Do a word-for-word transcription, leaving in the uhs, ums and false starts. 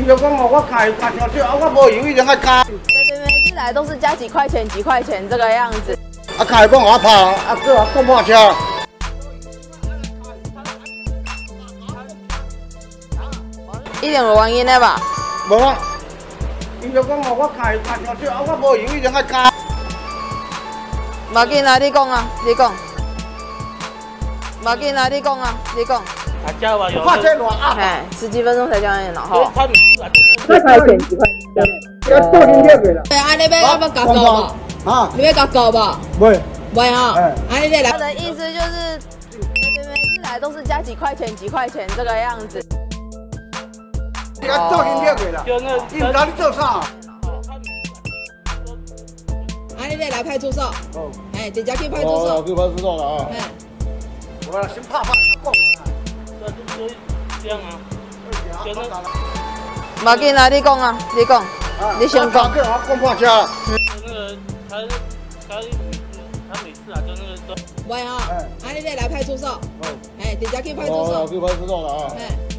伊就讲哦，我开开烧酒啊，我无油，伊就爱加。对对，每次来都是加几块钱、几块钱这个样子。啊，开讲我拍，啊，叫我坐马车。 一定有原因的吧？无啊，伊就讲哦，我开开烧酒啊，我无油，伊就爱加。冇紧啦，你讲啊，你讲。冇紧啦，你讲啊，你讲。啊，加吧，有。快些挪啊！哎，十几分钟才叫你挪好。再开点几块钱，要多点点给了。哎，安尼要要加高吧？啊，你要加高吧？喂，喂啊！哎，安尼来。我的意思就是，每次来都是加几块钱、几块钱这个样子。 你还做饮料鬼了？你哪里做啥？啊，你来派出所。哦。哎，直接去派出所。去派出所了啊。哎。我先怕怕，先过。那就这样啊。先那。冇紧啦，你讲啊，你讲。你先讲。我讲半天了。那个他他他每次啊，就那个。喂啊！啊，你来派出所。哦。哎，直接去派出所。去派出所了啊。哎。